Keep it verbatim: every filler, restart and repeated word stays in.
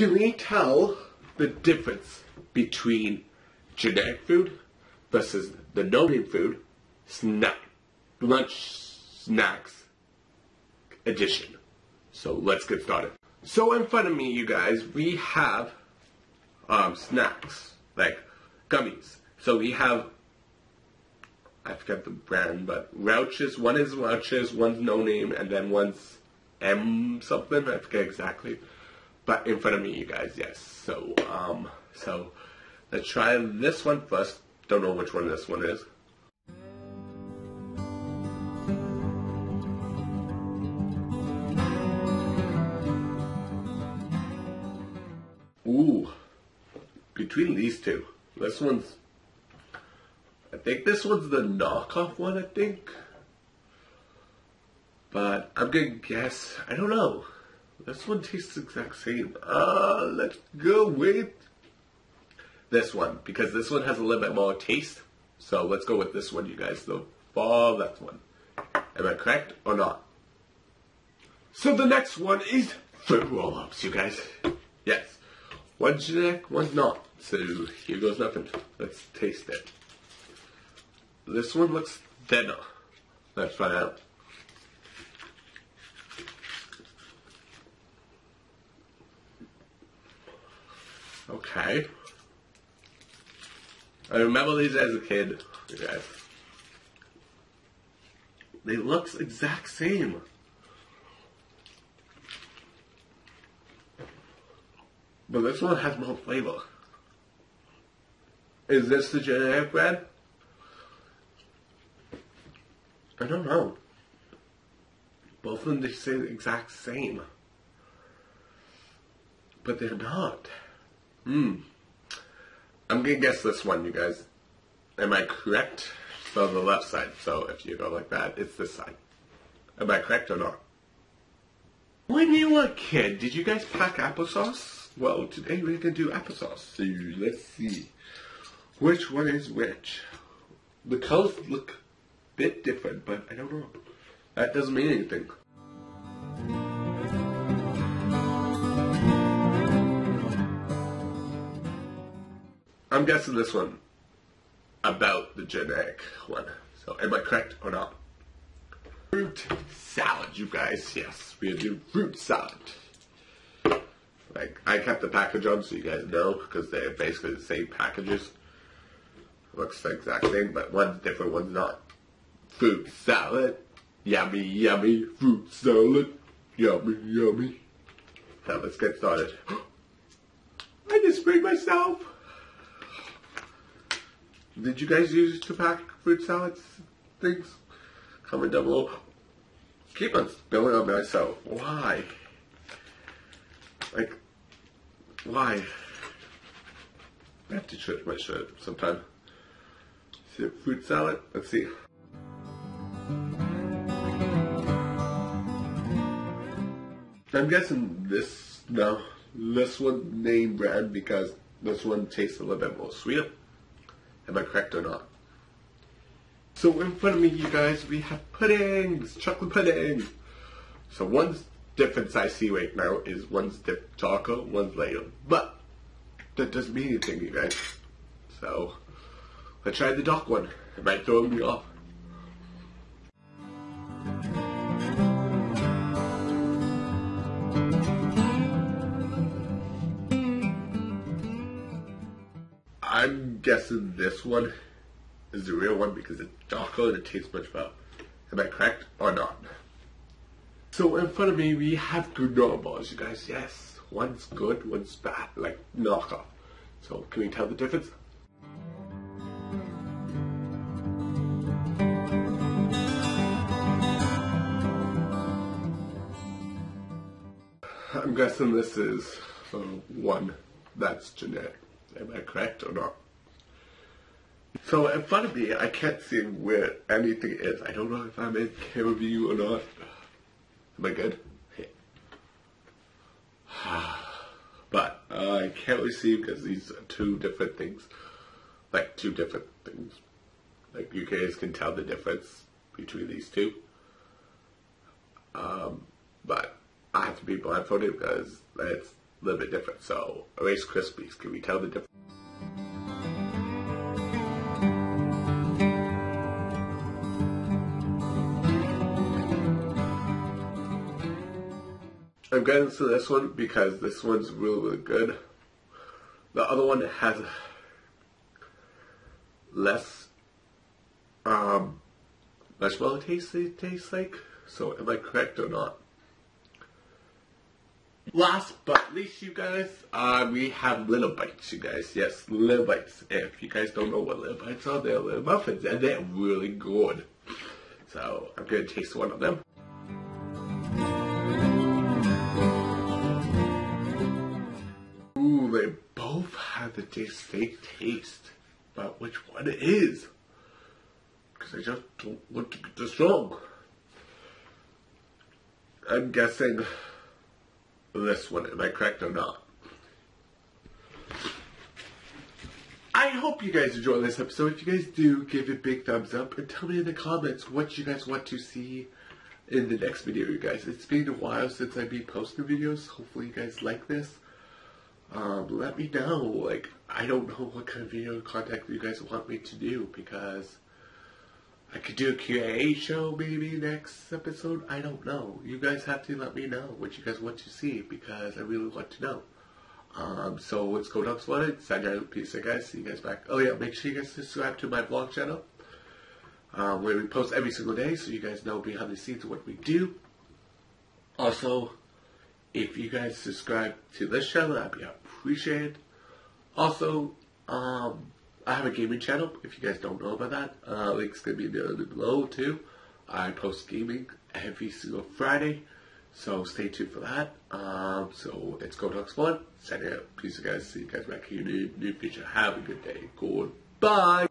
Can we tell the difference between generic food versus the no-name food snack, lunch snacks edition? So let's get started. So in front of me, you guys, we have um, snacks, like gummies. So we have, I forget the brand, but Rouches. One is Rouches, one's no name, and then one's M something, I forget exactly. But in front of me, you guys, yes. So, um, so let's try this one first. Don't know which one this one is. Ooh, between these two, this one's, I think this one's the knockoff one, I think. But I'm gonna guess, I don't know. This one tastes the exact same. Uh, let's go with this one, because this one has a little bit more taste. So let's go with this one, you guys, the fall, that one. Am I correct or not? So the next one is fruit roll-ups, you guys. Yes. One's generic, one's not. So here goes nothing. Let's taste it. This one looks thinner. Let's find out. Okay. I remember these as a kid, you guys. They look exact same. But this one has more flavor. Is this the generic bread? I don't know. Both of them, they say the exact same. But they're not. Hmm. I'm gonna guess this one, you guys. Am I correct? So the left side. So if you go like that, it's this side. Am I correct or not? When you were a kid, did you guys pack applesauce? Well, today we're gonna do applesauce. So let's see. Which one is which? The colors look a bit different, but I don't know. That doesn't mean anything. I'm guessing this one about the generic one. So am I correct or not? Fruit salad, you guys. Yes, we're gonna do fruit salad. Like, I kept the package on so you guys know, because they're basically the same packages. Looks the exact same, but one's different, one's not. Fruit salad. Yummy, yummy. Fruit salad. Yummy, yummy. Now let's get started. I just sprayed myself. Did you guys use to pack fruit salads things? Comment down below. Keep on spilling on myself. Why? Like, why? I have to change my shirt sometime. See a fruit salad? Let's see. I'm guessing this, no, this one name brand, because this one tastes a little bit more sweeter. Am I correct or not? So in front of me, you guys, we have puddings, chocolate pudding. So one's difference I see right now is one's dip taco, one's later, but that doesn't mean anything, you guys. So let's try the dark one. It might throw me off. I'm guessing this one is the real one because it's darker and it tastes much better. Am I correct or not? So in front of me, we have granola bars, you guys. Yes, one's good, one's bad, like knockoff. So can we tell the difference? I'm guessing this is uh, one that's generic. Am I correct or not? So in front of me, I can't see where anything is. I don't know if I'm in camera view or not. Am I good? Yeah. But uh, I can't really see because these are two different things. Like two different things. Like you guys can tell the difference between these two. Um, but I have to be blindfolded because that's a little bit different. So, Rice Krispies, can we tell the difference? I'm getting into this one because this one's really, really good. The other one has less um, marshmallow taste, it tastes like. So am I correct or not? Last but least, you guys, uh, we have Little Bites, you guys. Yes, Little Bites. If you guys don't know what Little Bites are, they're little muffins, and they're really good. So I'm going to taste one of them. They both have the taste, fake taste, but which one it is? Because I just don't want to get this wrong. I'm guessing this one. Am I correct or not? I hope you guys enjoyed this episode. If you guys do, give it a big thumbs up and tell me in the comments what you guys want to see in the next video, you guys. It's been a while since I've been posting videos. Hopefully you guys like this. Um, let me know, like, I don't know what kind of video content you guys want me to do, because I could do a Q and A show maybe next episode, I don't know. You guys have to let me know what you guys want to see, because I really want to know. Um, so it's Kodox one, signing out. Peace out, guys, see you guys back. Oh yeah, make sure you guys subscribe to my vlog channel, um, where we post every single day, so you guys know behind the scenes what we do. Also, if you guys subscribe to this channel, I'd be appreciated. Also, um, I have a gaming channel, if you guys don't know about that. Uh, link's going to be down below, too. I post gaming every single Friday, so stay tuned for that. Um, so, it's Kodox one, signing out. Peace, guys. See you guys back here in the near future. Have a good day. Goodbye.